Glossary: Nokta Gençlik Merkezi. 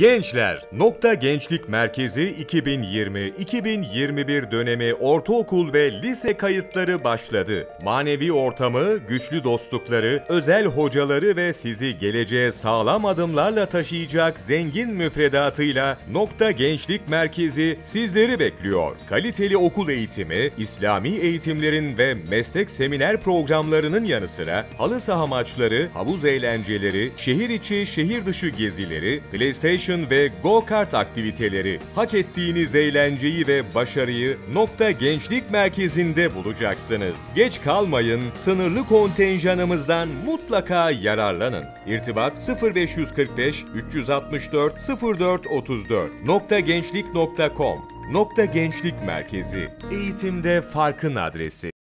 Gençler, Nokta Gençlik Merkezi 2020-2021 dönemi ortaokul ve lise kayıtları başladı. Manevi ortamı, güçlü dostlukları, özel hocaları ve sizi geleceğe sağlam adımlarla taşıyacak zengin müfredatıyla Nokta Gençlik Merkezi sizleri bekliyor. Kaliteli okul eğitimi, İslami eğitimlerin ve meslek seminer programlarının yanı sıra halı saha maçları, havuz eğlenceleri, şehir içi, şehir dışı gezileri, PlayStation ve go-kart aktiviteleri, hak ettiğiniz eğlenceyi ve başarıyı Nokta Gençlik Merkezi'nde bulacaksınız. Geç kalmayın, sınırlı kontenjanımızdan mutlaka yararlanın. İrtibat 0545 364 0434 noktagençlik.com Nokta Gençlik Merkezi, eğitimde farkın adresi.